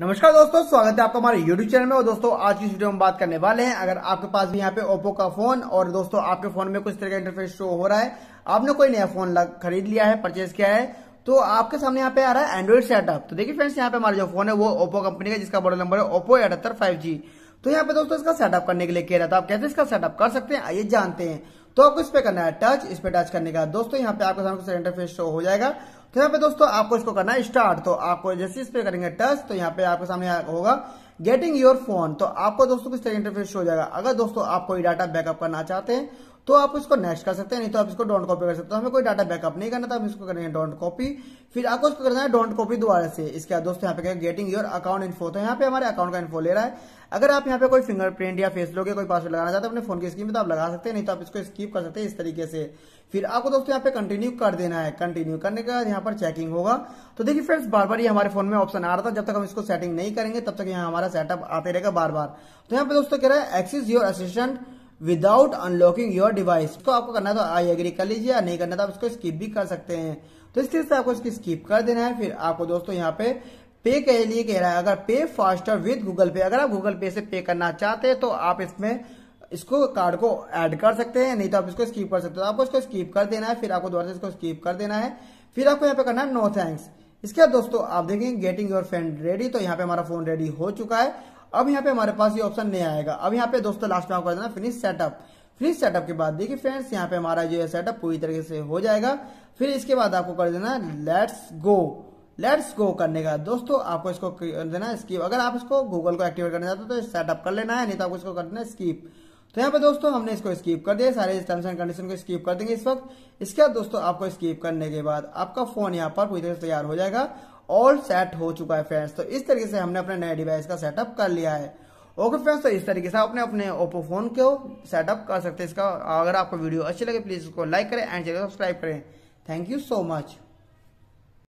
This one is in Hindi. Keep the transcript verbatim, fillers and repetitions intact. नमस्कार दोस्तों, स्वागत है आपका हमारे YouTube चैनल में। और दोस्तों आज की वीडियो में बात करने वाले हैं, अगर आपके पास भी यहाँ पे Oppo का फोन और दोस्तों आपके फोन में कुछ तरह का इंटरफेस शो हो रहा है, आपने कोई नया फोन खरीद लिया है, परचेज किया है, तो आपके सामने यहाँ पे आ रहा है एंड्रॉइड सेटअप। तो देखिए फ्रेंड्स, यहाँ पे हमारा जो फोन है वो Oppo कंपनी का, जिसका मॉडल नंबर है Oppo eight eight five G. तो यहाँ पे दोस्तों इसका सेटअप करने के लिए कह रहा था, आप कैसे इसका सेटअप कर सकते हैं आइए जानते हैं। तो आपको इस पे करना है टच, इस पे टच करने का दोस्तों यहाँ पे आपके सामने कुछ इंटरफेस शो हो जाएगा। तो यहाँ पे दोस्तों आपको इसको करना है स्टार्ट। तो आपको जैसे इस पे करेंगे टच तो यहाँ पे आपके सामने होगा गेटिंग योर फोन। तो आपको दोस्तों कुछ तरह इंटरफेस शो हो जाएगा। अगर दोस्तों आप कोई डाटा बैकअप करना चाहते हैं तो आप इसको नेक्स्ट कर सकते हैं, नहीं तो आप इसको डोंट कॉपी कर सकते हो। हमें कोई डाटा बैकअप नहीं करना था, हम इसको करेंगे डोंट कॉपी। फिर आपको इसको करना है डोंट कॉपी दोबारा से। इसके बाद दोस्तों यहाँ पे गेटिंग योर अकाउंट इन्फो। तो यहाँ पे हमारे अकाउंट का इन्फो ले रहा है। अगर आप यहाँ पे कोई फिंगरप्रिंट या फेस लॉक या कोई पासवर्ड लगाना चाहते हैं अपने फोन की स्क्रीन में तो आप लगा सकते हैं, नहीं तो आप इसको स्किप कर सकते हैं इस तरीके से। फिर आपको दोस्तों यहाँ पे कंटिन्यू कर देना है। कंटिन्यू करने के बाद यहाँ पर चेकिंग होगा। तो देखिए फ्रेंड्स, बार बार ये हमारे फोन में ऑप्शन आ रहा था, जब तक हम इसको सेटिंग नहीं करेंगे तब तक यहाँ हमारा सेटअप आते रहेगा बार बार। तो यहाँ पे दोस्तों कह रहा है access your assistant without unlocking your device. तो आपको करना तो आई एग्री कर लीजिए, या नहीं करना तो आप इसको स्किप भी कर सकते हैं। तो इस तरह से आपको इसकी स्किप कर देना है। फिर आपको दोस्तों यहाँ पे पे के लिए कह रहा है, अगर पे फास्टर विद गूगल पे, अगर आप गूगल पे से पे करना चाहते हैं तो आप इसमें इसको कार्ड को ऐड कर सकते हैं, नहीं तो आप इसको स्किप कर सकते हो। आपको इसको स्किप कर देना है। फिर आपको दोबारा से इसको स्किप कर देना है। फिर आपको यहाँ पे करना है नो थैंक्स। इसके बाद दोस्तों आप देखेंगे गेटिंग योर फ्रेंड रेडी। तो यहाँ पे हमारा फोन रेडी हो चुका है। अब यहाँ पे हमारे पास ये ऑप्शन नहीं आएगा। अब यहाँ पे दोस्तों लास्ट में आपको देना फिनिश सेटअप। फिनिश सेटअप के बाद देखिए फ्रेंड्स, यहाँ पे हमारा जो है सेटअप पूरी तरीके से हो जाएगा। फिर इसके बाद आपको कर देना लेट्स गो। लेट्स गो करने का दोस्तों आपको इसको देना स्किप। अगर आप इसको गूगल को एक्टिवेट करना चाहते हो तो सेटअप कर लेना है, नहीं तो आपको इसको कर देना स्किप। तो यहाँ पे दोस्तों हमने इसको स्किप कर दिया, सारे टर्म्स एंड कंडीशन को स्किप कर देंगे इस वक्त। इसके बाद दोस्तों आपको स्किप करने के बाद आपका फोन यहाँ पर पूरी तरह से तैयार हो जाएगा और सेट हो चुका है फ्रेंड्स। तो इस तरीके से हमने अपने नए डिवाइस का सेटअप कर लिया है। ओके फ्रेंड्स, तो इस तरीके से आपने अपने ओप्पो फोन को सेटअप कर सकते हैं इसका। अगर आपको वीडियो अच्छी लगे प्लीज इसको लाइक करें एंड चैनल सब्सक्राइब करें। Thank you so much.